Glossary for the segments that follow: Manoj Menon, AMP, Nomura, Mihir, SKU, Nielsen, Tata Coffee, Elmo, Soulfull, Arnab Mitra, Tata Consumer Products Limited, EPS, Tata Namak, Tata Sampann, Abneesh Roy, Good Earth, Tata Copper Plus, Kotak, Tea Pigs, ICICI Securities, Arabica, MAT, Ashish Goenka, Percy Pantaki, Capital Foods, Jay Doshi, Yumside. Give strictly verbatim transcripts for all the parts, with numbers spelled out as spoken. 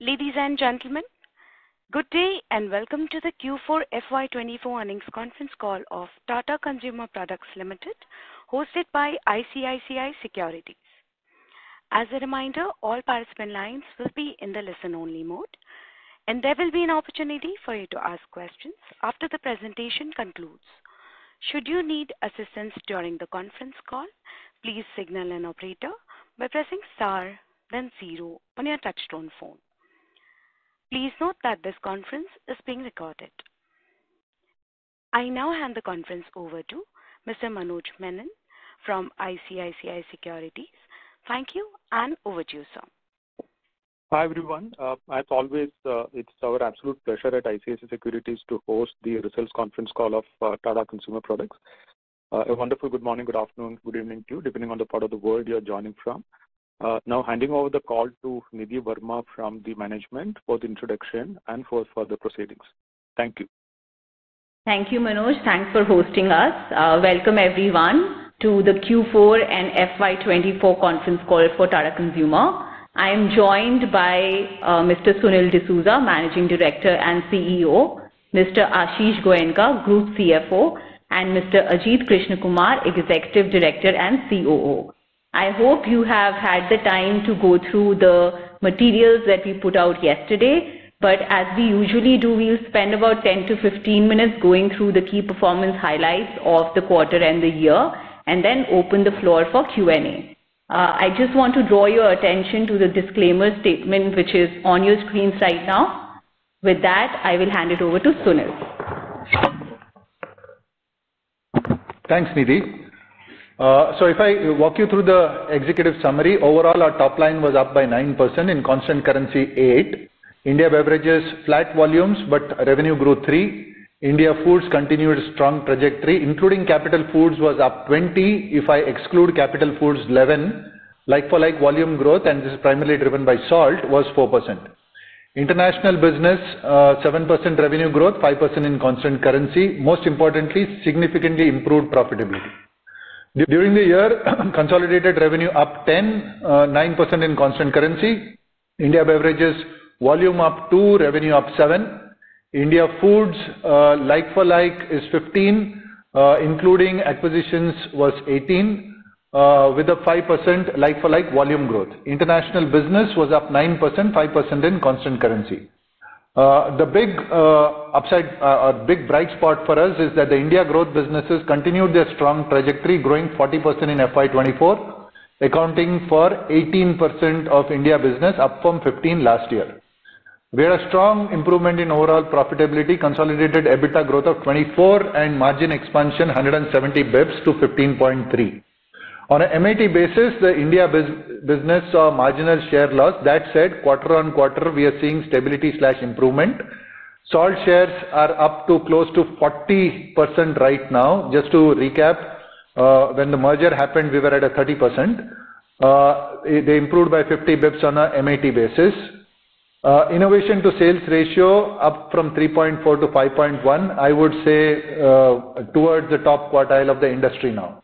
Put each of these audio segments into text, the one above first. Ladies and gentlemen, good day and welcome to the Q four F Y twenty-four earnings conference call of Tata Consumer Products Limited, hosted by I C I C I Securities. As a reminder, all participant lines will be in the listen-only mode, and there will be an opportunity for you to ask questions after the presentation concludes. Should you need assistance during the conference call, please signal an operator by pressing star then zero on your touchtone phone. Please note that this conference is being recorded. I now hand the conference over to Mister Manoj Menon from I C I C I Securities. Thank you, and over to you, sir. Hi, everyone. Uh, as always, uh, it's our absolute pleasure at I C I C I Securities to host the results conference call of uh, Tata Consumer Products. Uh, a wonderful good morning, good afternoon, good evening to you, depending on the part of the world you're joining from. Uh, now handing over the call to Nidhi Verma from the management for the introduction and for further proceedings. Thank you. Thank you, Manoj. Thanks for hosting us. Uh, welcome everyone to the Q four and F Y twenty-four conference call for Tata Consumer. I am joined by uh, Mister Sunil D'Souza, Managing Director and C E O, Mister Ashish Goenka, Group C F O, and Mister Ajit Krishnakumar, Executive Director and C O O. I hope you have had the time to go through the materials that we put out yesterday, but as we usually do, we'll spend about ten to fifteen minutes going through the key performance highlights of the quarter and the year, and then open the floor for Q and A. Uh, I just want to draw your attention to the disclaimer statement, which is on your screens right now. With that, I will hand it over to Sunil. Thanks, Nidhi. Uh, so if I walk you through the executive summary, overall our top line was up by nine percent, in constant currency eight. India beverages flat volumes, but revenue grew three. India foods continued strong trajectory, including Capital Foods was up twenty. If I exclude Capital Foods eleven, like for like volume growth, and this is primarily driven by salt, was four percent. International business, uh, seven percent revenue growth, five percent in constant currency. Most importantly, significantly improved profitability. During the year, consolidated revenue up ten, uh, nine percent in constant currency. India beverages volume up two, revenue up seven. India foods uh, like for like is fifteen, uh, including acquisitions was eighteen, uh, with a five percent like for like volume growth. International business was up nine percent, five percent in constant currency. Uh, the big uh, upside, uh, or big bright spot for us is that the India growth businesses continued their strong trajectory, growing forty percent in F Y twenty-four, accounting for eighteen percent of India business, up from fifteen last year. We had a strong improvement in overall profitability, consolidated EBITDA growth of twenty-four and margin expansion one hundred seventy bips to fifteen point three. On a M A T basis, the India business saw marginal share loss. That said, quarter on quarter, we are seeing stability slash improvement. Salt shares are up to close to forty percent right now. Just to recap, uh, when the merger happened, we were at a thirty percent. Uh, they improved by fifty bips on a M A T basis. Uh, innovation to sales ratio up from three point four to five point one. I would say uh, towards the top quartile of the industry now.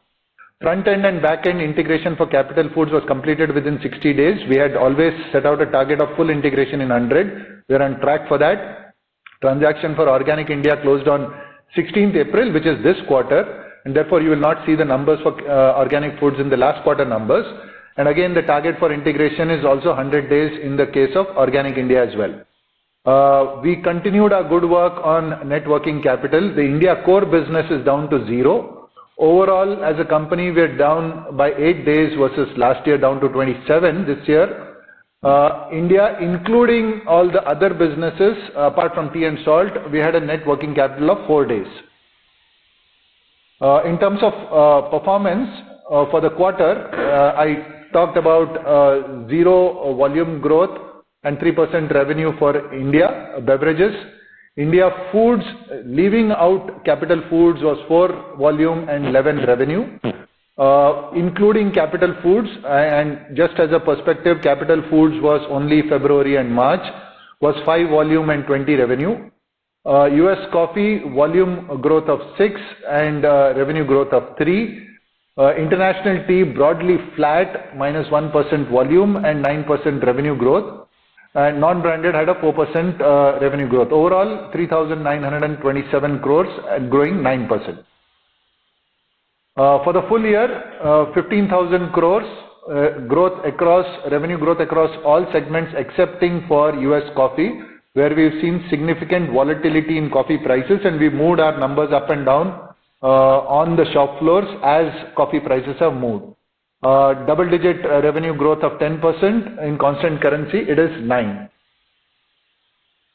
Front-end and back-end integration for Capital Foods was completed within sixty days. We had always set out a target of full integration in one hundred. We are on track for that. Transaction for Organic India closed on sixteenth April, which is this quarter, and therefore you will not see the numbers for uh, Organic Foods in the last quarter numbers. And again, the target for integration is also one hundred days in the case of Organic India as well. Uh, we continued our good work on net working capital. The India core business is down to zero. Overall, as a company, we are down by eight days versus last year, down to twenty-seven this year. Uh, India, including all the other businesses, apart from tea and salt, we had a net working capital of four days. Uh, in terms of uh, performance uh, for the quarter, uh, I talked about uh, zero volume growth and three percent revenue for India beverages. India foods, leaving out Capital Foods, was four volume and eleven revenue, uh, including Capital Foods. And just as a perspective, Capital Foods was only February and March, was five volume and twenty revenue. Uh, U S coffee volume growth of six and uh, revenue growth of three. Uh, international tea broadly flat, minus one percent volume and nine percent revenue growth. and non-branded had a four percent uh, revenue growth. Overall, three thousand nine hundred twenty-seven crores, and growing nine percent. Uh, for the full year, uh, fifteen thousand crores uh, growth across revenue growth across all segments, excepting for U S coffee, where we've seen significant volatility in coffee prices, and we moved our numbers up and down uh, on the shop floors as coffee prices have moved. Uh, double-digit uh, revenue growth of ten percent in constant currency. It is nine.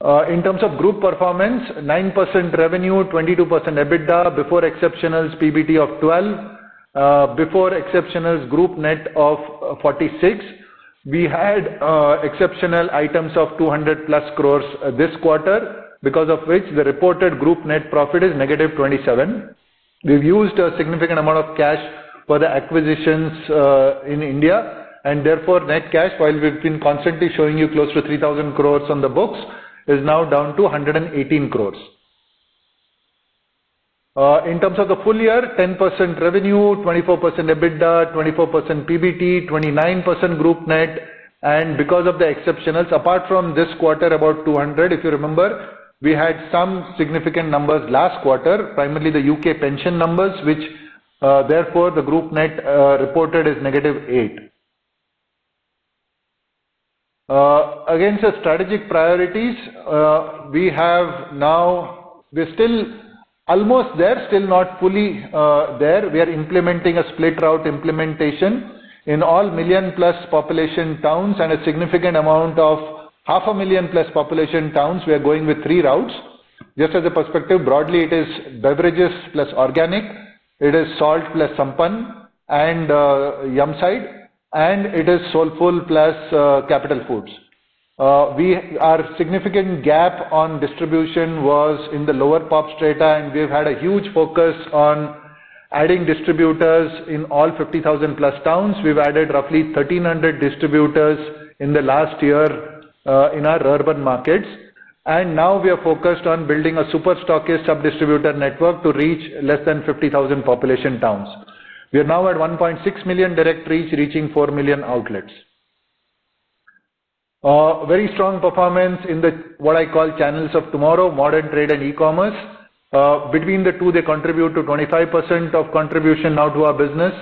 Uh, in terms of group performance, nine percent revenue, twenty-two percent EBITDA, before exceptionals P B T of twelve, uh, before exceptionals group net of forty-six. We had uh, exceptional items of two hundred plus crores uh, this quarter, because of which the reported group net profit is negative twenty-seven. We've used a significant amount of cash for the acquisitions uh, in India, and therefore net cash, while we've been constantly showing you close to three thousand crores on the books, is now down to one hundred eighteen crores. Uh, in terms of the full year, ten percent revenue, twenty-four percent EBITDA, twenty-four percent P B T, twenty-nine percent group net, and because of the exceptionals, apart from this quarter, about two hundred, if you remember, we had some significant numbers last quarter, primarily the U K pension numbers, which uh, therefore the group net uh, reported is negative eight. Uh, against the strategic priorities, uh, we have now, we're still almost there, still not fully uh, there. We are implementing a split route implementation in all million plus population towns, and a significant amount of half a million plus population towns. We are going with three routes. Just as a perspective, broadly it is beverages plus organic, it is salt plus Sampann and uh, Yumside, and it is Soulfull plus uh, Capital Foods. Uh, we, our significant gap on distribution was in the lower pop strata, and we've had a huge focus on adding distributors in all fifty thousand plus towns. We've added roughly thirteen hundred distributors in the last year uh, in our urban markets. And now we are focused on building a super stockist sub-distributor network to reach less than fifty thousand population towns. We are now at one point six million direct reach, reaching four million outlets. Uh, very strong performance in the what I call channels of tomorrow, modern trade and e-commerce. Uh, between the two, they contribute to twenty-five percent of contribution now to our business.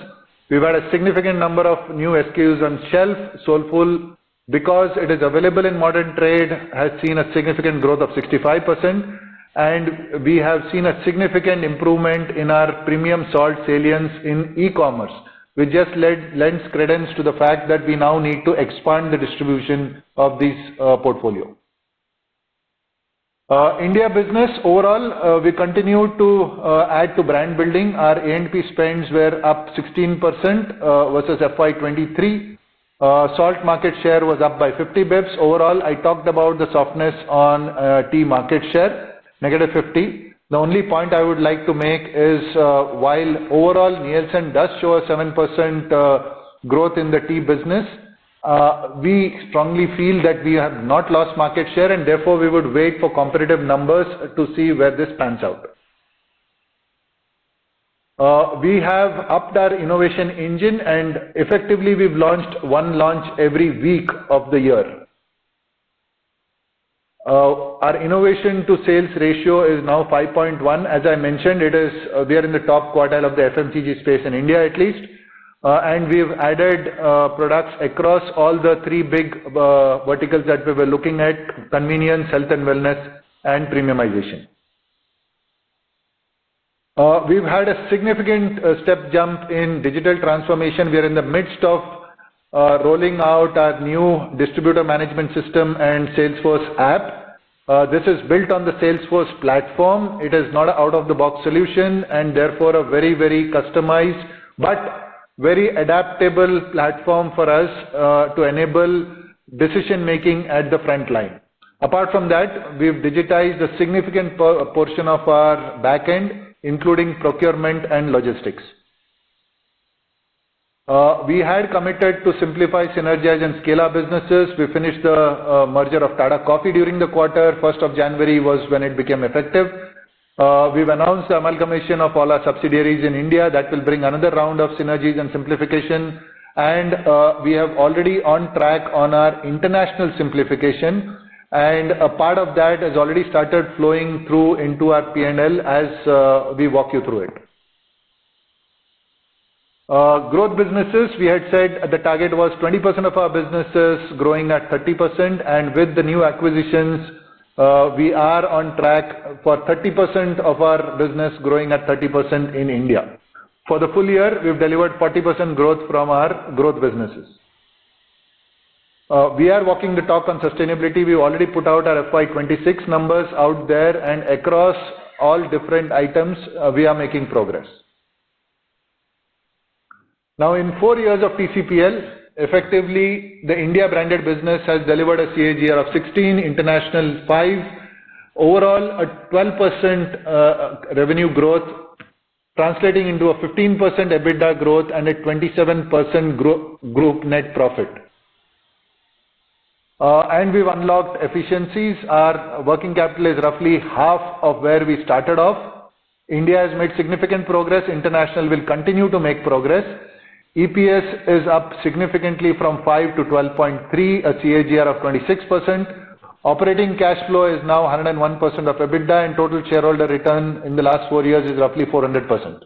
We've had a significant number of new S K Us on shelf. Soulfull, because it is available in modern trade, has seen a significant growth of sixty-five percent. And we have seen a significant improvement in our premium salt salience in e-commerce, which just led, lends credence to the fact that we now need to expand the distribution of this uh, portfolio. Uh, India business, overall, uh, we continue to uh, add to brand building. Our A and P spends were up sixteen percent uh, versus F Y twenty-three. Uh, salt market share was up by fifty bips. Overall, I talked about the softness on uh, tea market share. Negative fifty. The only point I would like to make is uh, while overall Nielsen does show a seven percent uh, growth in the tea business, uh, we strongly feel that we have not lost market share, and therefore we would wait for competitive numbers to see where this pans out. Uh, we have upped our innovation engine, and effectively we've launched one launch every week of the year. Uh, our innovation to sales ratio is now five point one. As I mentioned, it is uh, we are in the top quartile of the F M C G space in India at least, uh, and we've added uh, products across all the three big uh, verticals that we were looking at: convenience, health and wellness, and premiumization. Uh, we've had a significant uh, step jump in digital transformation. We are in the midst of Uh, rolling out our new distributor management system and Salesforce app. Uh, this is built on the Salesforce platform. It is not an out-of-the-box solution, and therefore a very, very customized but very adaptable platform for us uh, to enable decision-making at the front line. Apart from that, we've digitized a significant portion of our back-end, including procurement and logistics. Uh, we had committed to simplify, synergize and scale our businesses. We finished the uh, merger of Tata Coffee during the quarter. first of January was when it became effective. Uh, we've announced the amalgamation of all our subsidiaries in India. That will bring another round of synergies and simplification. And uh, we have already on track on our international simplification, and a part of that has already started flowing through into our P and L as uh, we walk you through it. Uh, growth businesses, we had said the target was twenty percent of our businesses growing at thirty percent, and with the new acquisitions, uh, we are on track for thirty percent of our business growing at thirty percent in India. For the full year, we've delivered forty percent growth from our growth businesses. Uh, we are walking the talk on sustainability. We've already put out our F Y twenty-six numbers out there, and across all different items, uh, we are making progress. Now, in four years of T C P L, effectively, the India branded business has delivered a C A G R of sixteen, international five, overall a twelve percent uh, revenue growth, translating into a fifteen percent EBITDA growth and a twenty-seven percent gro group net profit. Uh, and we've unlocked efficiencies. Our working capital is roughly half of where we started off. India has made significant progress. International will continue to make progress. E P S is up significantly from five to twelve point three, a C A G R of twenty-six percent. Operating cash flow is now one hundred and one percent of EBITDA, and total shareholder return in the last four years is roughly four hundred percent.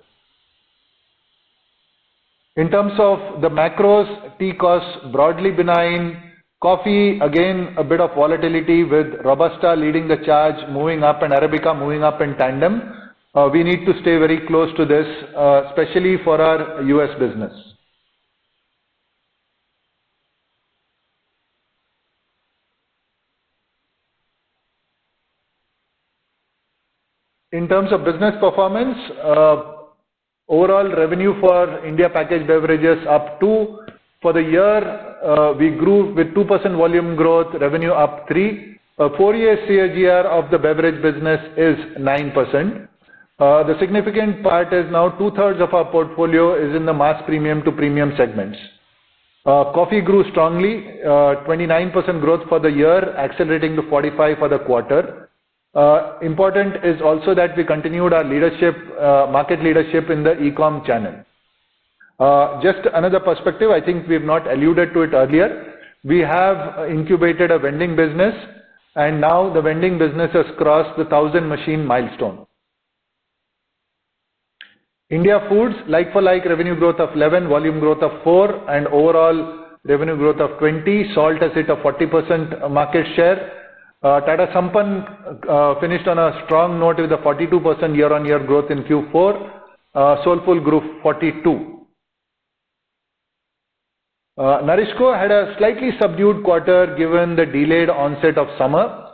In terms of the macros, tea costs broadly benign. Coffee, again, a bit of volatility with Robusta leading the charge, moving up, and Arabica moving up in tandem. Uh, we need to stay very close to this, uh, especially for our U S business. In terms of business performance, uh, overall revenue for India packaged beverages up two. For the year, uh, we grew with two percent volume growth, revenue up three. Uh, four-year C A G R of the beverage business is nine percent. Uh, the significant part is now two-thirds of our portfolio is in the mass premium to premium segments. Uh, coffee grew strongly, uh, twenty-nine percent growth for the year, accelerating to forty-five for the quarter. Uh, important is also that we continued our leadership, uh, market leadership in the e-com channel. Uh, just another perspective, I think we've not alluded to it earlier. We have incubated a vending business, and now the vending business has crossed the thousand machine milestone. India Foods, like-for-like revenue growth of eleven, volume growth of four, and overall revenue growth of twenty. Salt has hit a forty percent market share. Uh, Tata Sampann uh, finished on a strong note with a forty-two percent year-on-year growth in Q four. Uh, Soulfull grew forty-two. Uh, NourishCo had a slightly subdued quarter given the delayed onset of summer.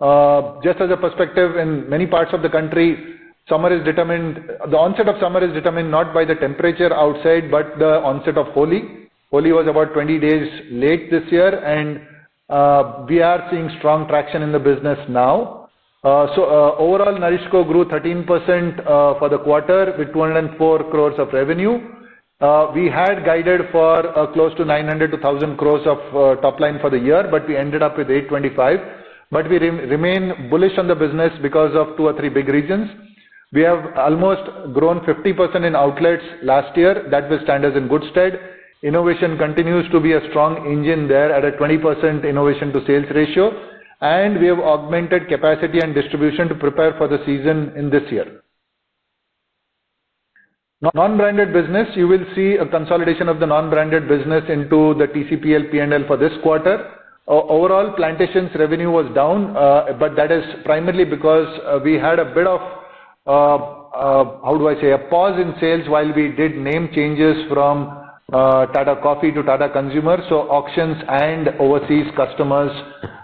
Uh, just as a perspective, in many parts of the country, summer is determined, the onset of summer is determined not by the temperature outside, but the onset of Holi. Holi was about twenty days late this year, and uh, we are seeing strong traction in the business now. Uh, so uh, overall, NourishCo grew thirteen percent uh, for the quarter with two hundred and four crores of revenue. Uh, we had guided for uh, close to nine hundred to one thousand crores of uh, top line for the year, but we ended up with eight twenty-five. But we re remain bullish on the business because of two or three big reasons. We have almost grown fifty percent in outlets last year. That will stand us in good stead. Innovation continues to be a strong engine there at a twenty percent innovation to sales ratio. And we have augmented capacity and distribution to prepare for the season in this year. Non-branded business, you will see a consolidation of the non-branded business into the T C P L P and L for this quarter. Uh, overall, plantations revenue was down, uh, but that is primarily because uh, we had a bit of, uh, uh, how do I say, a pause in sales while we did name changes from uh, Tata Coffee to Tata Consumer. So auctions and overseas customers,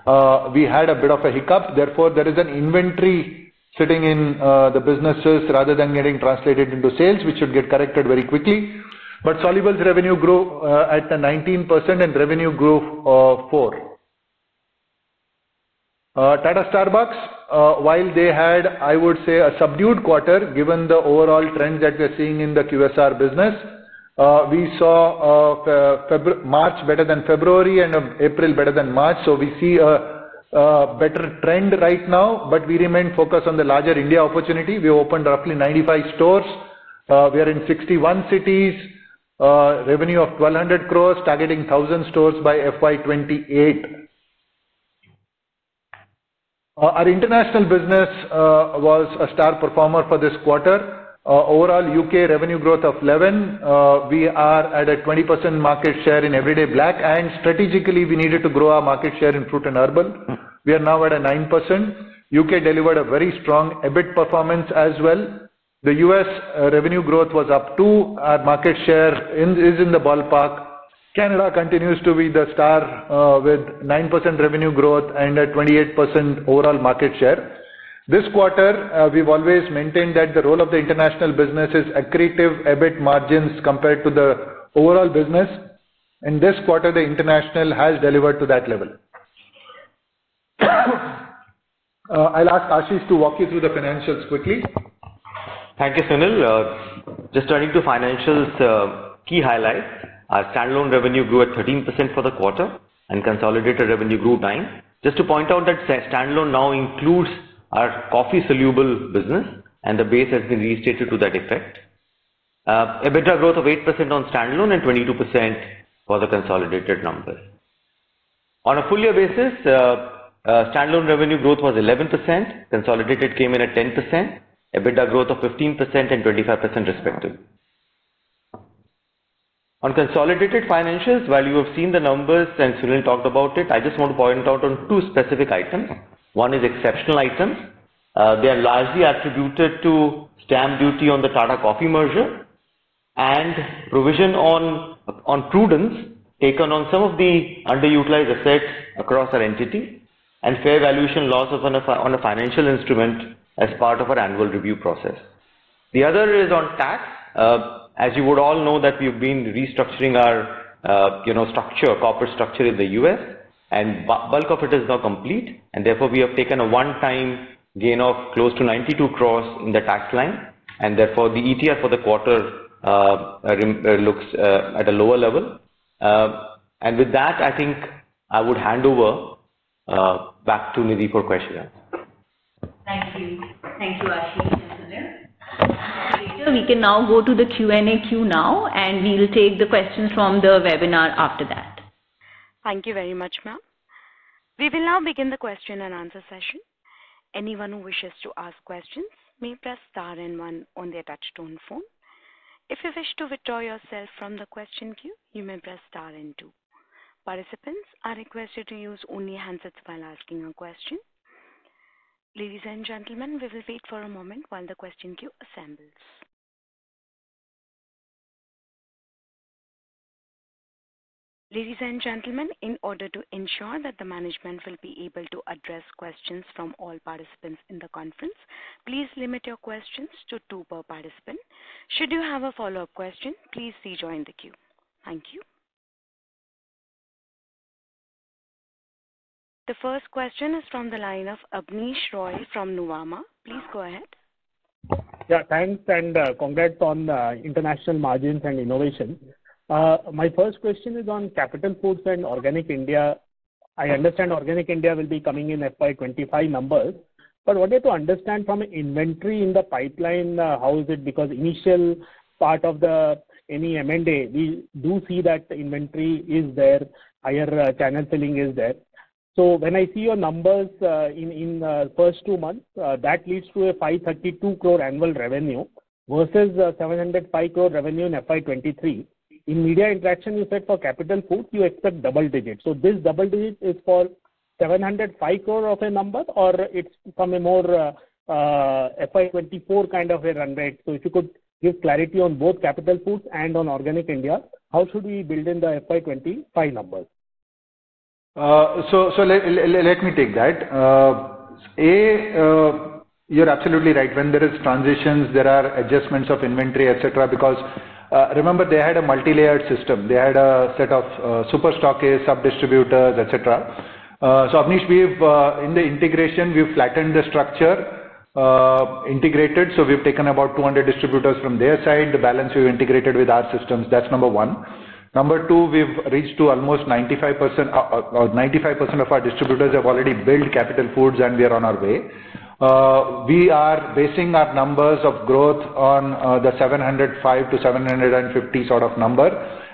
uh, we had a bit of a hiccup. Therefore, there is an inventory sitting in uh, the businesses rather than getting translated into sales, which should get corrected very quickly. But solubles revenue grew uh, at nineteen percent and revenue grew uh, four. Uh, Tata Starbucks, uh, while they had, I would say, a subdued quarter, given the overall trends that we're seeing in the Q S R business, uh, we saw uh, March better than February and uh, April better than March. So we see a Uh, better trend right now, but we remain focused on the larger India opportunity. We opened roughly ninety-five stores. Uh, we are in sixty-one cities. uh, revenue of twelve hundred crores, targeting one thousand stores by F Y twenty-eight. Uh, our international business uh, was a star performer for this quarter. Uh, overall, U K revenue growth of eleven. Uh, we are at a twenty percent market share in everyday black, and strategically we needed to grow our market share in fruit and herbal. We are now at a nine percent. U K delivered a very strong E B I T performance as well. The U S uh, revenue growth was up two. Our market share in, is in the ballpark. Canada continues to be the star uh, with nine percent revenue growth and a twenty-eight percent overall market share. This quarter, uh, we've always maintained that the role of the international business is accretive E B I T margins compared to the overall business. In this quarter, the international has delivered to that level. uh, I'll ask Ashish to walk you through the financials quickly. Thank you, Sunil. Uh, just turning to financials, uh, key highlights. Our standalone revenue grew at thirteen percent for the quarter and consolidated revenue grew nine percent. Just to point out that standalone now includes our coffee soluble business and the base has been restated to that effect. Uh, EBITDA growth of eight percent on standalone and twenty-two percent for the consolidated numbers. On a full year basis, uh, uh, standalone revenue growth was eleven percent, consolidated came in at ten percent, EBITDA growth of fifteen percent and twenty-five percent respectively. On consolidated financials, while you have seen the numbers and Sunil talked about it, I just want to point out on two specific items. One is exceptional items. Uh, they are largely attributed to stamp duty on the Tata Coffee merger and provision on, on prudence taken on some of the underutilized assets across our entity and fair valuation loss of on a, on a financial instrument as part of our annual review process. The other is on tax. Uh, As you would all know that we've been restructuring our uh, you know, structure, corporate structure in the U S, and bulk of it is now complete, and therefore we have taken a one-time gain of close to ninety-two crores in the tax line, and therefore the E T R for the quarter uh, looks uh, at a lower level. Uh, and with that, I think I would hand over uh, back to Nidhi for questions. Thank you. Thank you, Ashish. We can now go to the Q and A queue now, and we will take the questions from the webinar after that. Thank you very much, ma'am. We will now begin the question and answer session. Anyone who wishes to ask questions may press star and one on their touchtone phone. If you wish to withdraw yourself from the question queue, you may press star and two. Participants are requested to use only handsets while asking a question. Ladies and gentlemen, we will wait for a moment while the question queue assembles. Ladies and gentlemen, in order to ensure that the management will be able to address questions from all participants in the conference, please limit your questions to two per participant. Should you have a follow-up question, please rejoin the queue. Thank you. The first question is from the line of Abneesh Roy from Nuwama. Please go ahead. Yeah, thanks and uh, congrats on uh, international margins and innovation. Uh, my first question is on Capital Foods and Organic India. I understand Organic India will be coming in F Y twenty-five numbers, but wanted to understand from inventory in the pipeline, uh, how is it? Because initial part of the any M and A, we do see that the inventory is there, higher uh, channel filling is there. So when I see your numbers uh, in, in uh, first two months, uh, that leads to a five hundred thirty-two crore annual revenue versus uh, seven hundred five crore revenue in F Y twenty-three. In media interaction, you said for Capital Foods, you expect double digit. So this double digit is for seven hundred five crore of a number, or it's from a more uh, uh, F Y twenty-four kind of a run rate. So if you could give clarity on both Capital Foods and on Organic India, how should we build in the F Y twenty-five numbers? Uh, so so let, let, let me take that. Uh, a... Uh, You're absolutely right. When there is transitions, there are adjustments of inventory, et cetera. Because uh, remember, they had a multi-layered system. They had a set of uh, super stockists, sub-distributors, et cetera. Uh, so, Abneesh, we've uh, in the integration, we've flattened the structure, uh, integrated. So, we've taken about two hundred distributors from their side. The balance we've integrated with our systems. That's number one. Number two, we've reached to almost ninety-five percent or ninety-five percent of our distributors have already built Capital Foods, and we are on our way. Uh, we are basing our numbers of growth on uh, the seven hundred five to seven hundred fifty sort of number,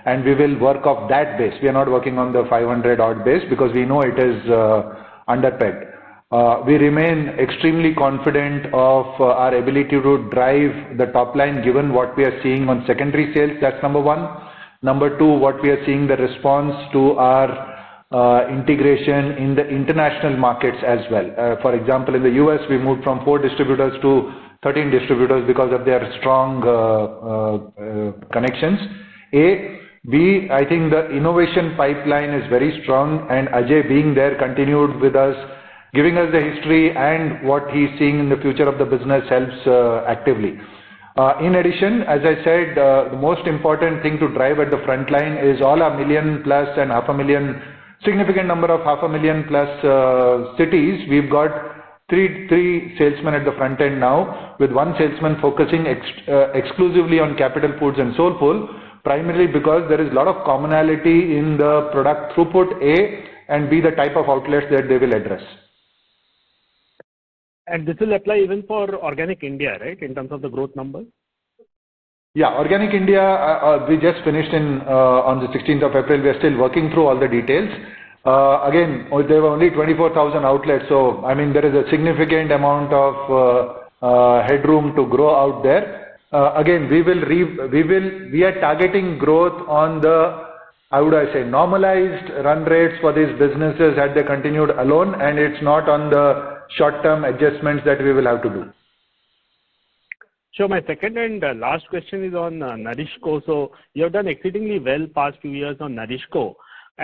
and we will work off that base. We are not working on the five hundred odd base because we know it is uh, underpegged. Uh, we remain extremely confident of uh, our ability to drive the top line given what we are seeing on secondary sales. That's number one. Number two, what we are seeing the response to our Uh, integration in the international markets as well. Uh, for example, in the U S, we moved from four distributors to thirteen distributors because of their strong uh, uh, uh, connections. A. B. I think the innovation pipeline is very strong, and Ajay being there continued with us, giving us the history and what he's seeing in the future of the business helps uh, actively. Uh, in addition, as I said, uh, the most important thing to drive at the front line is all our million plus and half a million significant number of half a million plus uh, cities. We've got three three salesmen at the front end now, with one salesman focusing ex uh, exclusively on Capital Foods and Soulfull, primarily because there is a lot of commonality in the product throughput, A, and B, the type of outlets that they will address. And this will apply even for Organic India, right, in terms of the growth numbers? Yeah, Organic India, uh, uh, we just finished in uh, on the sixteenth of April. We are still working through all the details. Uh, again, there were only twenty-four thousand outlets. So, I mean, there is a significant amount of uh, uh, headroom to grow out there. Uh, again, we will, re we will, we are targeting growth on the, how would I say, normalized run rates for these businesses had they continued alone, and it's not on the short-term adjustments that we will have to do. Sure. My second and uh, last question is on uh, NourishCo. So you have done exceedingly well past few years on NourishCo,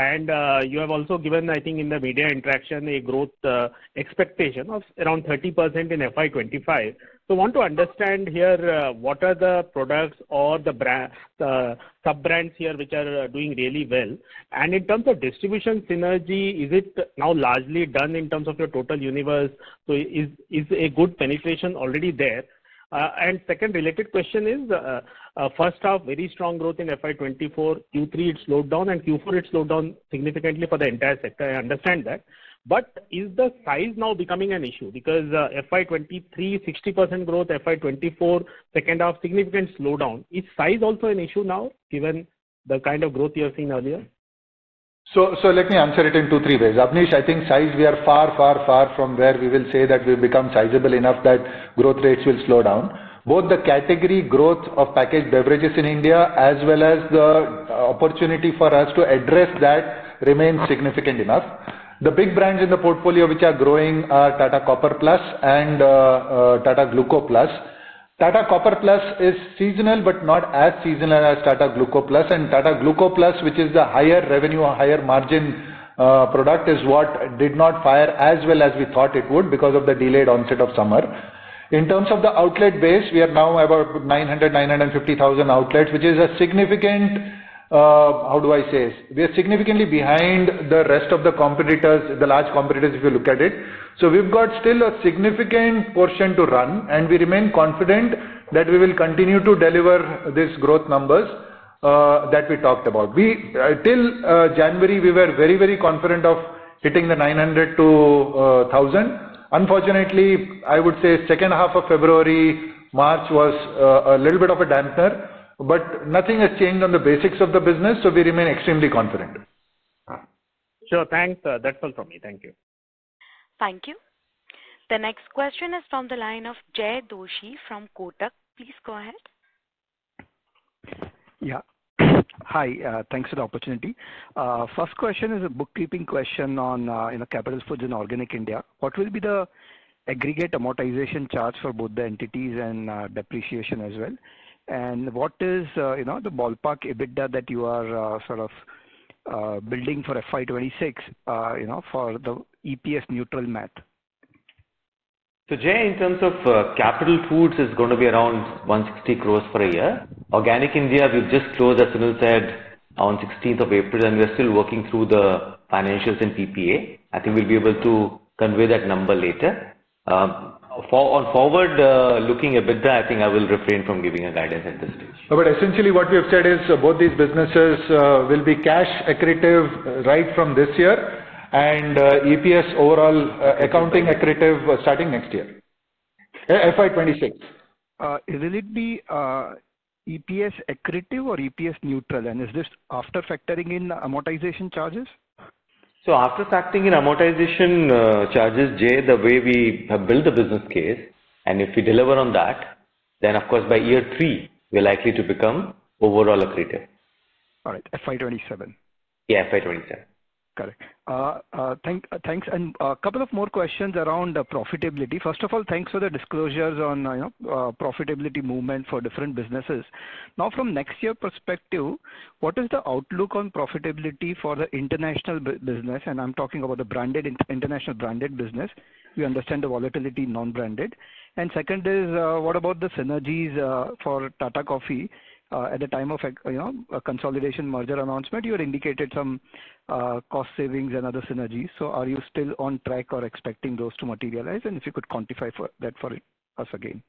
and uh, you have also given, I think, in the media interaction a growth uh, expectation of around thirty percent in F Y twenty-five. So want to understand here uh, what are the products or the brand, uh, sub-brands here which are uh, doing really well, and in terms of distribution synergy, is it now largely done in terms of your total universe? So is, is a good penetration already there? Uh, and second related question is, uh, uh, first half, very strong growth in F Y twenty-four, Q three it slowed down, and Q four it slowed down significantly for the entire sector. I understand that. But is the size now becoming an issue? Because uh, F Y twenty-three, sixty percent growth, F Y twenty-four, second half, significant slowdown. Is size also an issue now, given the kind of growth you have seen earlier? So, so let me answer it in two, three ways. Abneesh, I think size, we are far, far, far from where we will say that we've become sizable enough that growth rates will slow down. Both the category growth of packaged beverages in India as well as the opportunity for us to address that remains significant enough. The big brands in the portfolio which are growing are Tata Copper Plus and uh, uh, Tata Gluco Plus. Tata Copper Plus is seasonal but not as seasonal as Tata Gluco Plus, and Tata Gluco Plus, which is the higher revenue, higher margin uh, product, is what did not fire as well as we thought it would because of the delayed onset of summer. In terms of the outlet base, we are now about nine hundred, nine hundred fifty thousand outlets, which is a significant, uh, how do I say, we are significantly behind the rest of the competitors, the large competitors if you look at it. So we've got still a significant portion to run, and we remain confident that we will continue to deliver these growth numbers uh, that we talked about. We, uh, till uh, January, we were very, very confident of hitting the nine hundred to one thousand. Uh, Unfortunately, I would say second half of February, March was uh, a little bit of a dampener, but nothing has changed on the basics of the business, so we remain extremely confident. Sure, thanks. Uh, that's all from me. Thank you. Thank you. The next question is from the line of Jay Doshi from Kotak. Please go ahead. Yeah. Hi. Uh, thanks for the opportunity. Uh, first question is a bookkeeping question on uh, you know, Capital Foods and Organic India. What will be the aggregate amortization charge for both the entities and uh, depreciation as well? And what is uh, you know the ballpark EBITDA that you are uh, sort of Uh, building for F Y twenty-six, uh, you know, for the E P S neutral math? So Jay, in terms of uh, Capital Foods is going to be around one hundred sixty crores for a year. Organic India, we've just closed, as Sunil said, on sixteenth of April, and we're still working through the financials in P P A. I think we'll be able to convey that number later. Um, For, on forward-looking uh, EBITDA, I think I will refrain from giving a guidance at this stage. No, but essentially what we have said is uh, both these businesses uh, will be cash accretive right from this year, and uh, E P S overall uh, accounting accretive uh, starting next year. F Y twenty-six. Uh, will it be uh, E P S accretive or E P S neutral? And is this after factoring in amortization charges? So after factoring in amortization uh, charges, Jay, the way we have built the business case, and if we deliver on that, then of course by year three, we're likely to become overall accretive. All right, F Y twenty-seven. Yeah, F Y twenty-seven. Correct. Uh, uh, thank, uh, thanks. And a uh, couple of more questions around uh, profitability. First of all, thanks for the disclosures on uh, you know, uh, profitability movement for different businesses. Now, from next year perspective, what is the outlook on profitability for the international bu business? And I'm talking about the branded in international branded business. We understand the volatility non-branded. And second is, uh, what about the synergies uh, for Tata Coffee? Uh, at the time of you know a consolidation merger announcement, you had indicated some uh, cost savings and other synergies. So, are you still on track or expecting those to materialize? And if you could quantify for that for us again.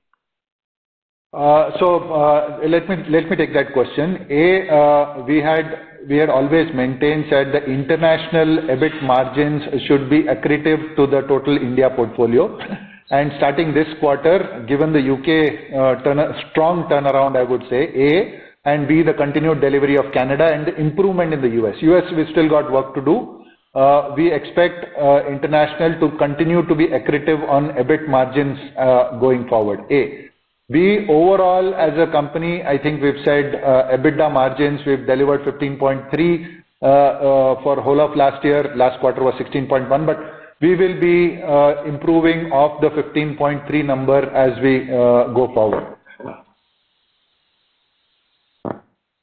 Uh, so, uh, let me let me take that question. A, uh, we had we had always maintained that the international E B I T margins should be accretive to the total India portfolio. And starting this quarter, given the U K uh, turn strong turnaround, I would say, A, and B, the continued delivery of Canada and the improvement in the U S. U S, we still got work to do. Uh, we expect uh, international to continue to be accretive on E B I T margins uh, going forward, A. B, overall, as a company, I think we've said uh, EBITDA margins, we've delivered fifteen point three uh, uh, for whole of last year. Last quarter was sixteen point one, but we will be uh, improving off the fifteen point three number as we uh, go forward.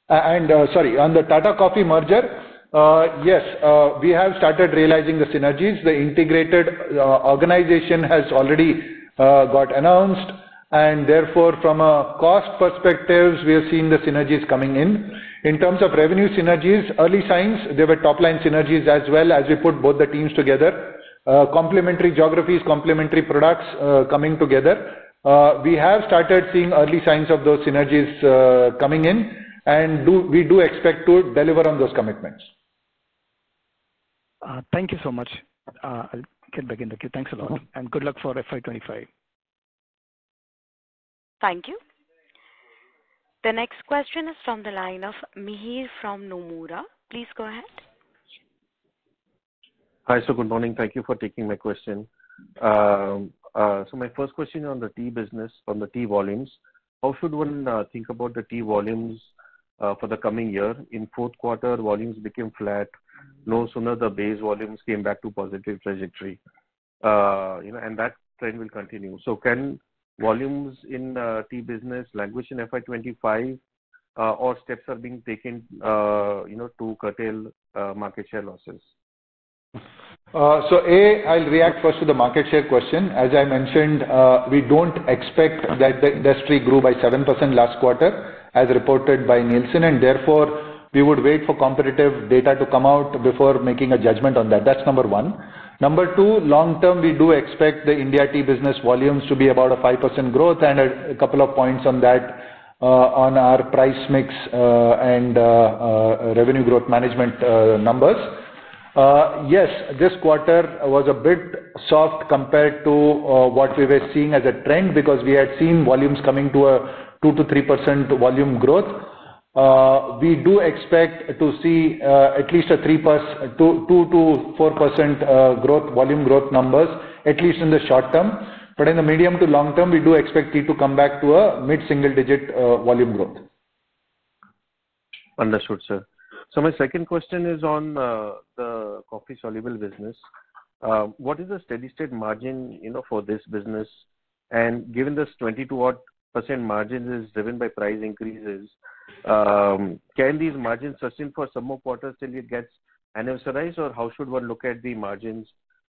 And uh, sorry, on the Tata Coffee merger, uh, yes, uh, we have started realizing the synergies. The integrated uh, organization has already uh, got announced, and therefore from a cost perspective, we have seen the synergies coming in. In terms of revenue synergies, early signs, there were top line synergies as well as we put both the teams together. Uh, complementary geographies, complementary products uh, coming together. Uh, we have started seeing early signs of those synergies uh, coming in, and do, we do expect to deliver on those commitments. Uh, thank you so much. Uh, I'll get back in the queue. Thanks a lot, and good luck for F Y twenty-five. Thank you. The next question is from the line of Mihir from Nomura. Please go ahead. Hi, so good morning. Thank you for taking my question. Um, uh, so my first question on the tea business, on the tea volumes. How should one uh, think about the tea volumes uh, for the coming year? In fourth quarter, volumes became flat. No sooner the base volumes came back to positive trajectory. Uh, you know, and that trend will continue. So can volumes in uh, tea business languish in F Y twenty-five, uh, or steps are being taken, uh, you know, to curtail uh, market share losses? Uh, so A, I'll react first to the market share question. As I mentioned, uh, we don't expect that the industry grew by seven percent last quarter as reported by Nielsen, and therefore we would wait for competitive data to come out before making a judgment on that. That's number one. Number two, long term we do expect the India tea business volumes to be about a five percent growth, and a, a couple of points on that uh, on our price mix uh, and uh, uh, revenue growth management uh, numbers. Uh, yes, this quarter was a bit soft compared to uh, what we were seeing as a trend, because we had seen volumes coming to a two to three percent volume growth. Uh, we do expect to see uh, at least a three percent, two to four percent uh, growth, volume growth numbers, at least in the short term. But in the medium to long term, we do expect tea to come back to a mid-single digit uh, volume growth. Understood, sir. So my second question is on uh, the coffee soluble business. Uh, what is the steady state margin, you know, for this business? And given this twenty-two odd percent margin is driven by price increases, um, can these margins sustain for some more quarters till it gets annualized, or how should one look at the margins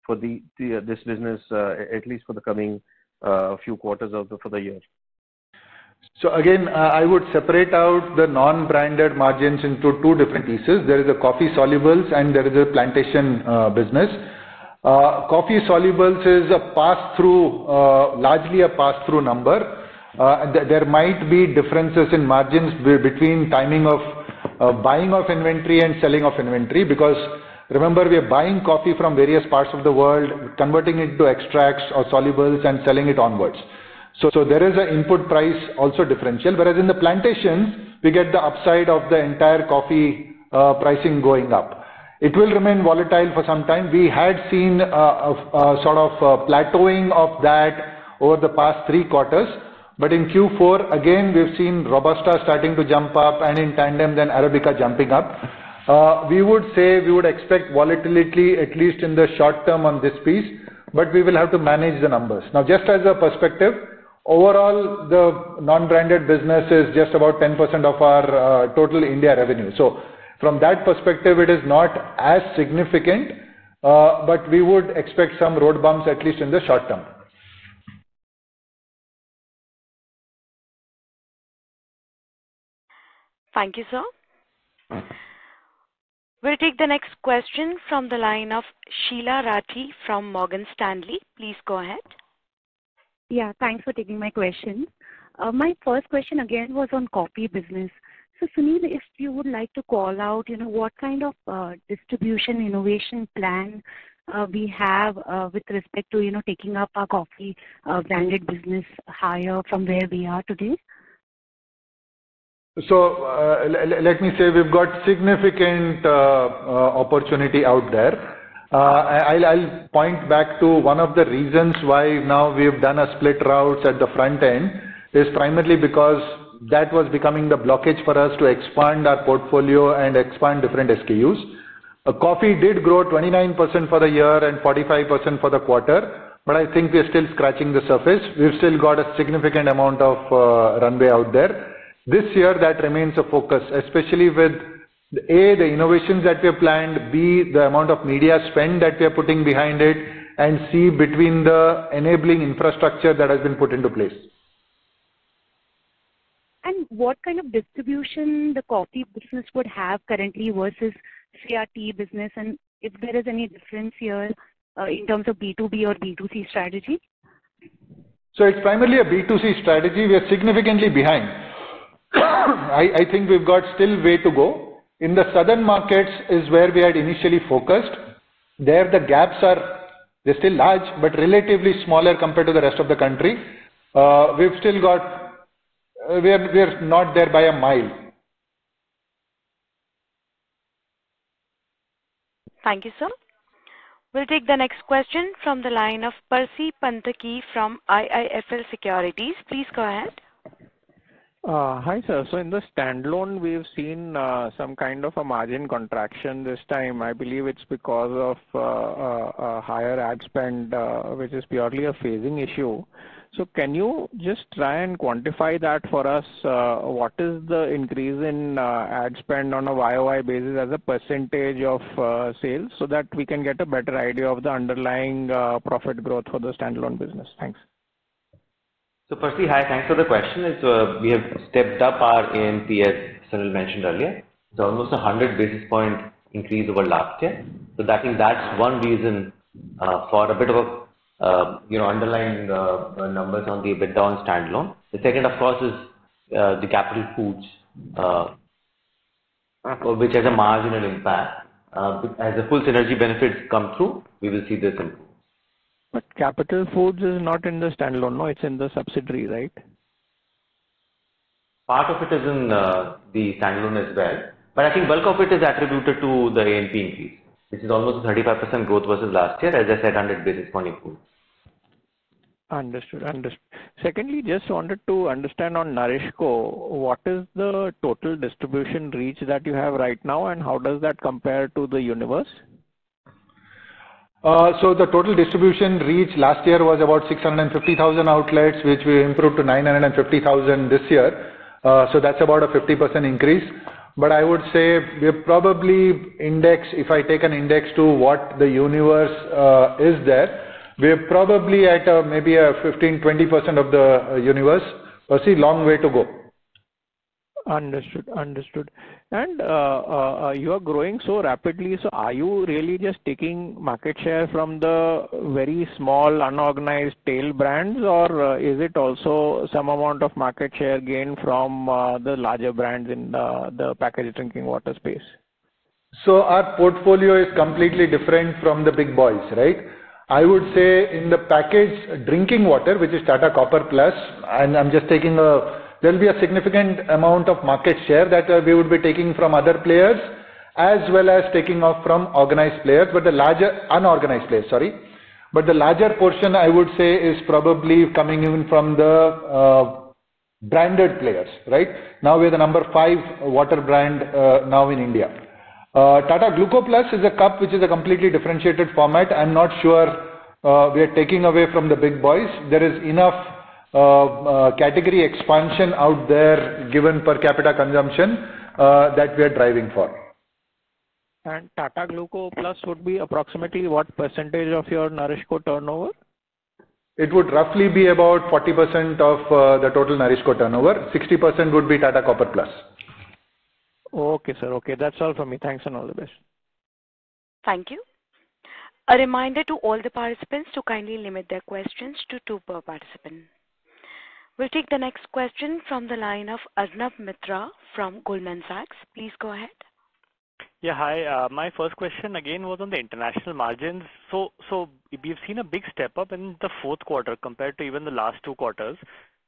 for the, the uh, this business uh, at least for the coming uh, few quarters of the for the year? So again, uh, I would separate out the non-branded margins into two different pieces. There is the coffee solubles and there is a plantation uh, business. Uh, coffee solubles is a pass-through, uh, largely a pass-through number. Uh, th there might be differences in margins be between timing of uh, buying of inventory and selling of inventory, because remember we are buying coffee from various parts of the world, converting it to extracts or solubles and selling it onwards. So, so there is an input price also differential, whereas in the plantations, we get the upside of the entire coffee uh, pricing going up. It will remain volatile for some time. We had seen a, a, a sort of a plateauing of that over the past three quarters. But in Q four, again, we've seen Robusta starting to jump up, and in tandem, then Arabica jumping up. Uh, we would say we would expect volatility, at least in the short term on this piece, but we will have to manage the numbers. Now, just as a perspective, overall, the non-branded business is just about ten percent of our uh, total India revenue. So from that perspective, it is not as significant, uh, but we would expect some road bumps, at least in the short term. Thank you, sir. We'll take the next question from the line of Sheila Rathi from Morgan Stanley. Please go ahead. Yeah, thanks for taking my question. Uh, my first question again was on coffee business. So, Sunil, if you would like to call out, you know, what kind of uh, distribution innovation plan uh, we have uh, with respect to, you know, taking up our coffee uh, branded business higher from where we are today? So uh, let me say we've got significant uh, uh, opportunity out there. Uh, I'll, I'll point back to one of the reasons why now we've done a split routes at the front end is primarily because that was becoming the blockage for us to expand our portfolio and expand different S K Us. Uh, coffee did grow twenty-nine percent for the year and forty-five percent for the quarter, but I think we're still scratching the surface. We've still got a significant amount of uh, runway out there. This year, that remains a focus, especially with A, the innovations that we have planned, B, the amount of media spend that we are putting behind it, and C, between the enabling infrastructure that has been put into place. And what kind of distribution the coffee business would have currently versus, say, our tea business, and if there is any difference here uh, in terms of B two B or B two C strategy? So it's primarily a B two C strategy. We are significantly behind. I, I think we've got still way to go. In the southern markets is where we had initially focused. There the gaps are, they're still large, but relatively smaller compared to the rest of the country. Uh, we've still got, uh, we're, we're not there by a mile. Thank you, sir. We'll take the next question from the line of Percy Pantaki from I I F L Securities. Please go ahead. Uh, hi, sir. So in the standalone, we've seen uh, some kind of a margin contraction this time. I believe it's because of uh, uh, uh, higher ad spend, uh, which is purely a phasing issue. So can you just try and quantify that for us? Uh, what is the increase in uh, ad spend on a Y O Y basis as a percentage of uh, sales so that we can get a better idea of the underlying uh, profit growth for the standalone business? Thanks. So, Percy, hi, thanks for the question. It's, uh, we have stepped up our A M P, as Sunil mentioned earlier. It's almost a one hundred basis point increase over last year. So, I think that's one reason uh, for a bit of a, uh, you know, underlying uh, numbers on the EBITDA on standalone. The second, of course, is uh, the Capital Foods, uh, which has a marginal impact. Uh, as the full synergy benefits come through, we will see this improve. But Capital Foods is not in the standalone, no, it's in the subsidiary, right? Part of it is in uh, the standalone as well, but I think bulk of it is attributed to the A M P increase, which is almost thirty-five percent growth versus last year, as I said, one hundred basis point improvement. Understood, understood. Secondly, just wanted to understand on NourishCo, what is the total distribution reach that you have right now, and how does that compare to the universe? Uh, so the total distribution reach last year was about six hundred fifty thousand outlets, which we improved to nine hundred fifty thousand this year. Uh, so that's about a fifty percent increase. But I would say we're probably index, if I take an index to what the universe uh, is there, we're probably at a, maybe a fifteen to twenty percent of the universe. Percy, long way to go. Understood, understood. And uh, uh, you are growing so rapidly, so are you really just taking market share from the very small unorganized tail brands, or uh, is it also some amount of market share gain from uh, the larger brands in the, the packaged drinking water space? So our portfolio is completely different from the big boys, right? I would say in the packaged drinking water, which is Tata Copper Plus, and I'm just taking a, there'll be a significant amount of market share that uh, we would be taking from other players, as well as taking off from organized players, but the larger, unorganized players, sorry. But the larger portion, I would say, is probably coming in from the uh, branded players, right? Now we're the number five water brand uh, now in India. Uh, Tata Gluco Plus is a cup which is a completely differentiated format. I'm not sure uh, we are taking away from the big boys. There is enough uh, uh, category expansion out there given per capita consumption uh, that we are driving for. And Tata Gluco Plus would be approximately what percentage of your NourishCo turnover? It would roughly be about forty percent of uh, the total NourishCo turnover. sixty percent would be Tata Copper Plus. Okay, sir. Okay. That's all from me. Thanks and all the best. Thank you. A reminder to all the participants to kindly limit their questions to two per participant. We'll take the next question from the line of Arnab Mitra from Goldman Sachs. Please go ahead. Yeah, hi. Uh, my first question again was on the international margins. So, so we've seen a big step up in the fourth quarter compared to even the last two quarters.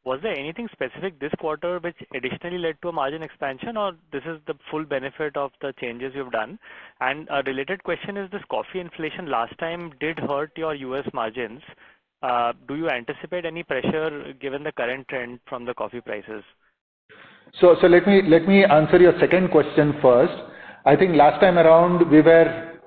Was there anything specific this quarter which additionally led to a margin expansion, or this is the full benefit of the changes you've done? And a related question is, this coffee inflation last time did hurt your U S margins. Uh, do you anticipate any pressure given the current trend from the coffee prices? So, so let me let me answer your second question first. I think last time around we were,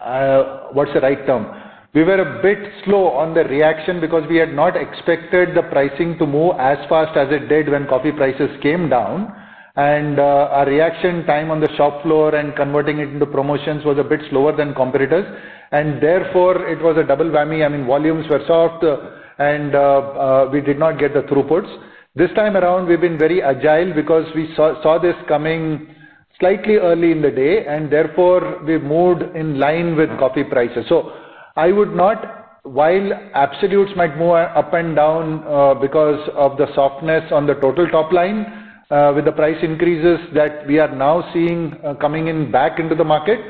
uh, what's the right term? We were a bit slow on the reaction because we had not expected the pricing to move as fast as it did when coffee prices came down, and uh, our reaction time on the shop floor and converting it into promotions was a bit slower than competitors, and therefore it was a double whammy. I mean, volumes were soft uh, and uh, uh, we did not get the throughputs. This time around we've been very agile because we saw, saw this coming slightly early in the day, and therefore we moved in line with coffee prices. So I would not, while absolutes might move up and down uh, because of the softness on the total top line, uh, with the price increases that we are now seeing uh, coming in back into the market,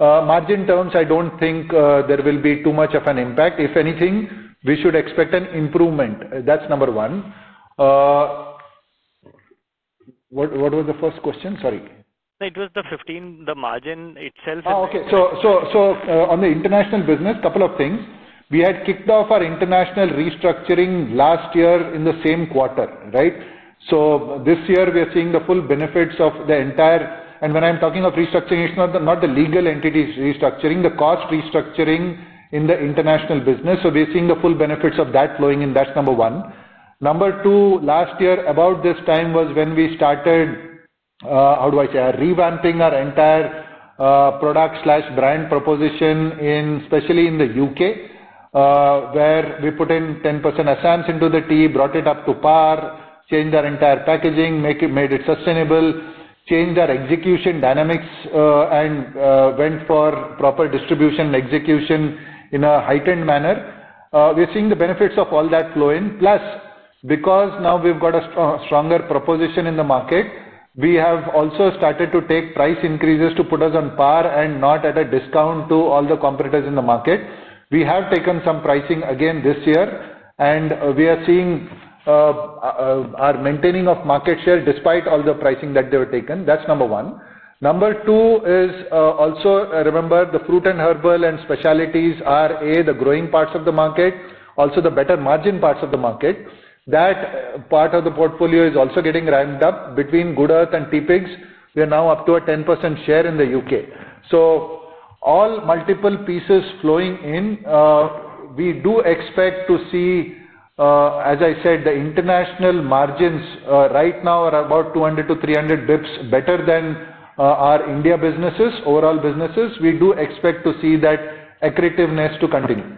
uh, margin terms, I don't think uh, there will be too much of an impact. If anything, we should expect an improvement. That's number one. Uh, what, what was the first question? Sorry. It was the fifteen, the margin itself. Ah, okay. So, so, so uh, on the international business, couple of things. We had kicked off our international restructuring last year in the same quarter, right? So this year we are seeing the full benefits of the entire. And when I'm talking of restructuring, it's not the, not the legal entities restructuring, the cost restructuring in the international business. So we're seeing the full benefits of that flowing in. That's number one. Number two, last year about this time was when we started. Uh, how do I say, uh, revamping our entire uh, product slash brand proposition, in especially in the U K, uh, where we put in ten percent Assams into the tea, brought it up to par, changed our entire packaging, make it, made it sustainable, changed our execution dynamics, uh, and uh, went for proper distribution and execution in a heightened manner. Uh, we're seeing the benefits of all that flow in. Plus, because now we've got a st- stronger proposition in the market, we have also started to take price increases to put us on par and not at a discount to all the competitors in the market. We have taken some pricing again this year, and we are seeing uh, uh, our maintaining of market share despite all the pricing that they were taken. That's number one. Number two is uh, also uh, remember the fruit and herbal and specialities are A, the growing parts of the market, also the better margin parts of the market. That part of the portfolio is also getting ramped up. Between Good Earth and Tea Pigs, we are now up to a ten percent share in the U K. So all multiple pieces flowing in. Uh, we do expect to see, uh, as I said, the international margins uh, right now are about two hundred to three hundred bips better than uh, our India businesses, overall businesses. We do expect to see that accretiveness to continue.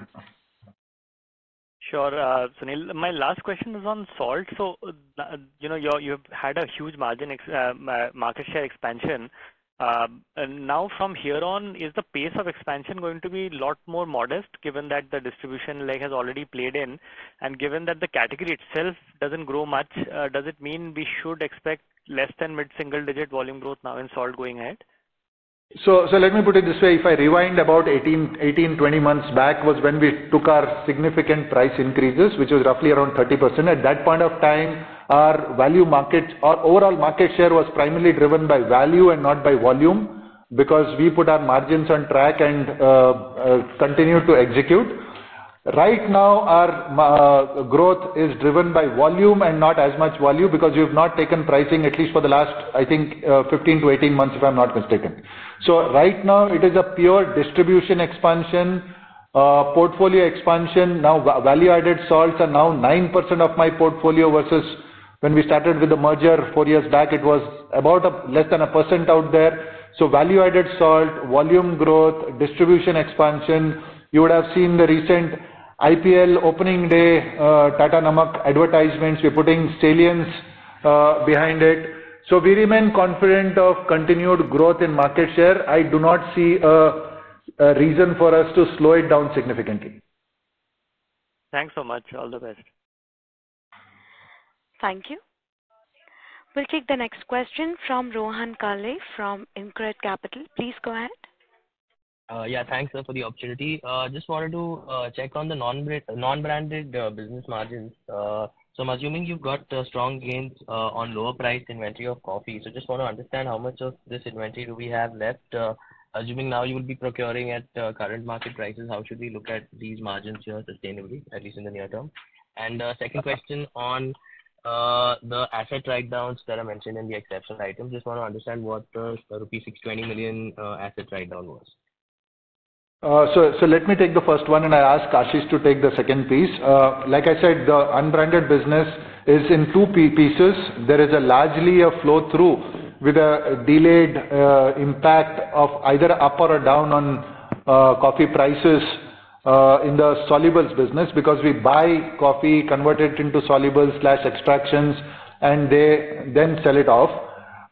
Sure, uh, Sunil. My last question is on salt. So, uh, you know, you're, you've had a huge margin ex- uh, market share expansion. Uh, and now, from here on, is the pace of expansion going to be a lot more modest, given that the distribution leg has already played in, and given that the category itself doesn't grow much? Uh, does it mean we should expect less than mid-single-digit volume growth now in salt going ahead? So, so let me put it this way, if I rewind about eighteen, eighteen, twenty months back was when we took our significant price increases, which was roughly around thirty percent. At that point of time, our value market or overall market share was primarily driven by value and not by volume, because we put our margins on track and uh, uh, continue to execute. Right now, our uh, growth is driven by volume and not as much value, because we have not taken pricing at least for the last, I think, uh, fifteen to eighteen months, if I'm not mistaken. So right now, it is a pure distribution expansion, uh, portfolio expansion. Now, value-added salts are now nine percent of my portfolio versus when we started with the merger four years back, it was about a, less than a percent out there. So value-added salt, volume growth, distribution expansion. You would have seen the recent I P L opening day uh, Tata Namak advertisements. We're putting salience uh, behind it. So we remain confident of continued growth in market share. I do not see a, a reason for us to slow it down significantly. Thanks so much. All the best. Thank you. We'll take the next question from Rohan Kale from Incred Capital. Please go ahead. Uh, yeah, thanks sir, for the opportunity. Uh, just wanted to uh, check on the non-branded uh, business margins. Uh, so I'm assuming you've got uh, strong gains uh, on lower priced inventory of coffee. So just want to understand how much of this inventory do we have left? Uh, assuming now you will be procuring at uh, current market prices, how should we look at these margins here sustainably, at least in the near term? And uh, second question on uh, the asset write-downs that I mentioned in the exceptional items. Just want to understand what the uh, rupees six hundred twenty million uh, asset write-down was. Uh, so, so let me take the first one and I ask Ashish to take the second piece. Uh, like I said, the unbranded business is in two pieces. There is a largely a flow through with a delayed uh, impact of either up or down on uh, coffee prices uh, in the solubles business, because we buy coffee, convert it into solubles slash extractions, and they then sell it off.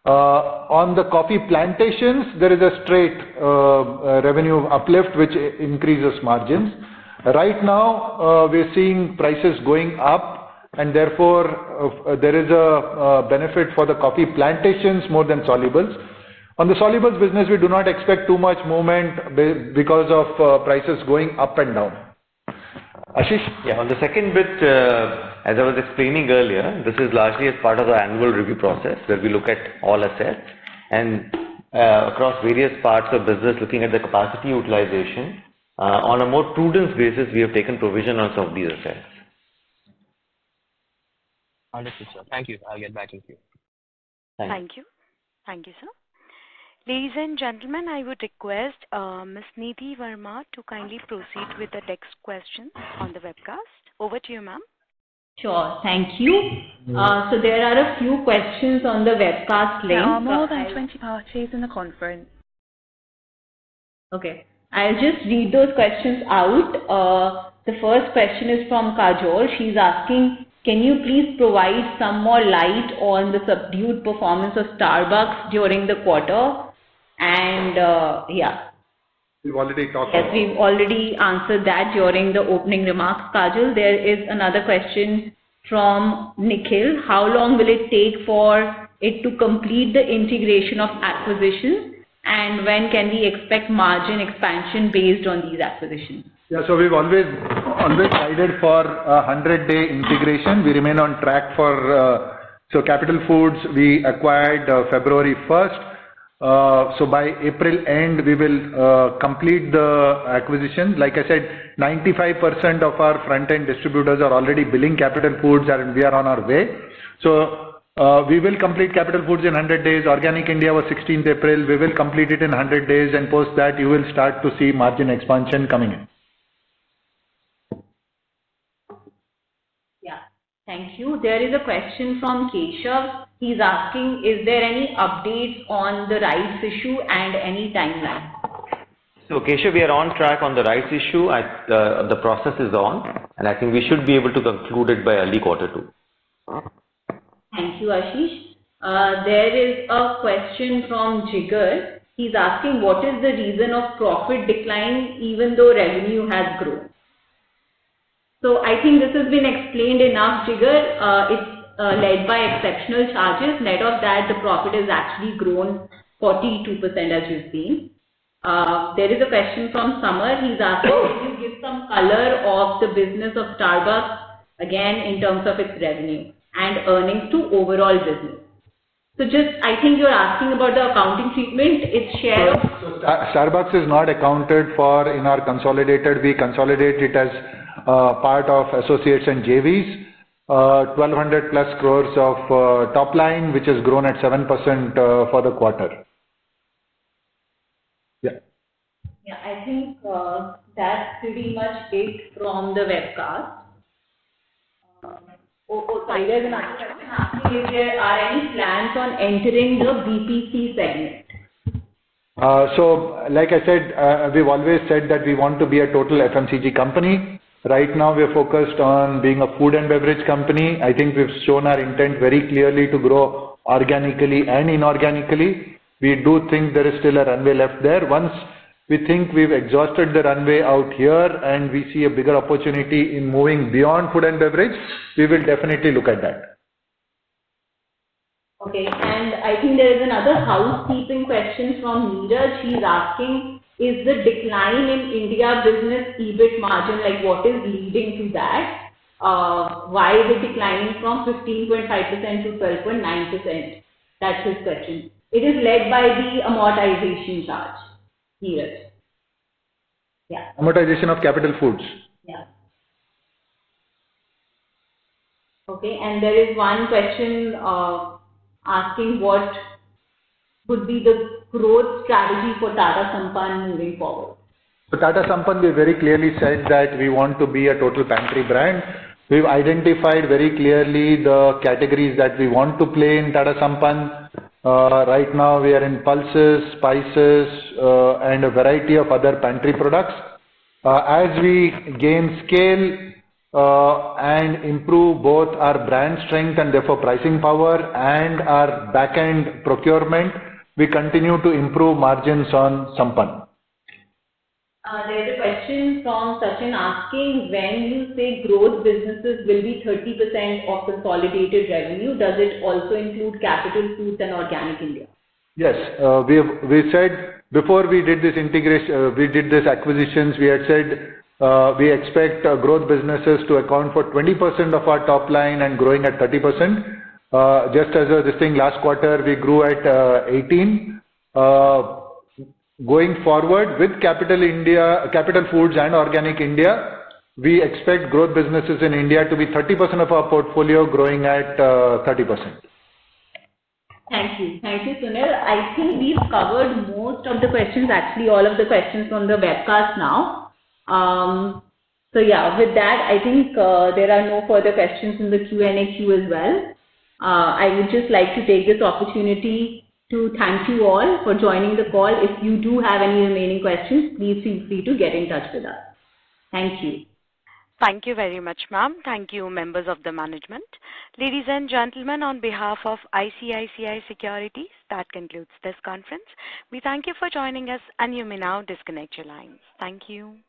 Uh, on the coffee plantations, there is a straight uh, revenue uplift which increases margins. Right now, uh, we're seeing prices going up, and therefore uh, there is a uh, benefit for the coffee plantations more than solubles. On the solubles business, we do not expect too much movement because of uh, prices going up and down. Ashish? Yeah, on the second bit, uh, as I was explaining earlier, this is largely as part of the annual review process where we look at all assets and uh, across various parts of business, looking at the capacity utilization. Uh, on a more prudence basis, we have taken provision on some of these assets. Understood, sir. Thank you. I'll get back to you. Thank, Thank you. you. Thank you, sir. Ladies and gentlemen, I would request uh, Miz Nidhi Verma to kindly proceed with the text questions on the webcast. Over to you, ma'am. Sure, thank you. Uh, so there are a few questions on the webcast link. There are more than twenty parties in the conference. Okay, I'll just read those questions out. Uh, the first question is from Kajol. She's asking, can you please provide some more light on the subdued performance of Starbucks during the quarter? And uh, yeah. We've already talked yes, about we've already answered that during the opening remarks, Kajal. There is another question from Nikhil. How long will it take for it to complete the integration of acquisitions? And when can we expect margin expansion based on these acquisitions? Yeah, so we've always always guided for a hundred-day integration. We remain on track for, uh, so Capital Foods we acquired uh, February first. Uh, so by April end, we will uh, complete the acquisition. Like I said, ninety-five percent of our front-end distributors are already billing Capital Foods and we are on our way. So uh, we will complete Capital Foods in one hundred days. Organic India was sixteenth April. We will complete it in one hundred days, and post that you will start to see margin expansion coming in. Yeah, thank you. There is a question from Keshav. He's asking, is there any updates on the rights issue and any timeline? So, Keshav, we are on track on the rights issue. I, uh, the process is on, and I think we should be able to conclude it by early quarter two. Thank you, Ashish. Uh, there is a question from Jigar. He's asking, what is the reason of profit decline even though revenue has grown? So, I think this has been explained enough, Jigar. Uh, it's Uh, led by exceptional charges. Net of that, the profit has actually grown forty-two percent as you've seen. Uh, there is a question from Summer. He's asking, can you give some color of the business of Starbucks, again in terms of its revenue and earnings to overall business? So just, I think you're asking about the accounting treatment, its share of... So, so Starbucks is not accounted for in our consolidated. We consolidate it as uh, part of associates and J Vs. Uh, twelve hundred plus crores of uh, top line, which has grown at seven percent uh, for the quarter. Yeah. Yeah, I think uh, that's pretty much it from the webcast. Um, oh, oh, sorry, there's an answer. If there are any plans on entering the B P C segment? Uh, so, like I said, uh, we've always said that we want to be a total F M C G company. Right now, we're focused on being a food and beverage company. I think we've shown our intent very clearly to grow organically and inorganically. We do think there is still a runway left there. Once we think we've exhausted the runway out here and we see a bigger opportunity in moving beyond food and beverage, we will definitely look at that. Okay, and I think there is another housekeeping question from Neeraj. She's asking, is the decline in India business E B I T margin, like what is leading to that? Uh, why is it declining from fifteen point five percent to twelve point nine percent? That's his question. It is led by the amortization charge here. Yeah. Amortization of Capital Foods. Yeah. Okay, and there is one question uh, asking what would be the growth strategy for Tata Sampann moving forward? So Tata Sampann, we very clearly said that we want to be a total pantry brand. We've identified very clearly the categories that we want to play in Tata Sampann. Uh, right now we are in pulses, spices uh, and a variety of other pantry products. Uh, as we gain scale uh, and improve both our brand strength and therefore pricing power and our back-end procurement, we continue to improve margins on Sampann. Uh, there is a question from Sachin asking, when you say growth businesses will be thirty percent of consolidated revenue, does it also include Capital Foods and Organic India? Yes, uh, we have, we said before we did this integration, uh, we did this acquisitions, we had said uh, we expect uh, growth businesses to account for twenty percent of our top line and growing at thirty percent. Uh, just as a, this thing last quarter, we grew at uh, eighteen. Uh, going forward with Capital India, Capital Foods and Organic India, we expect growth businesses in India to be thirty percent of our portfolio, growing at uh, thirty percent. Thank you. Thank you, Sunil. I think we've covered most of the questions, actually all of the questions on the webcast now. Um, so yeah, with that, I think uh, there are no further questions in the Q and A queue as well. Uh, I would just like to take this opportunity to thank you all for joining the call. If you do have any remaining questions, please feel free to get in touch with us. Thank you. Thank you very much, ma'am. Thank you, members of the management. Ladies and gentlemen, on behalf of I C I C I Securities, that concludes this conference. We thank you for joining us and you may now disconnect your lines. Thank you.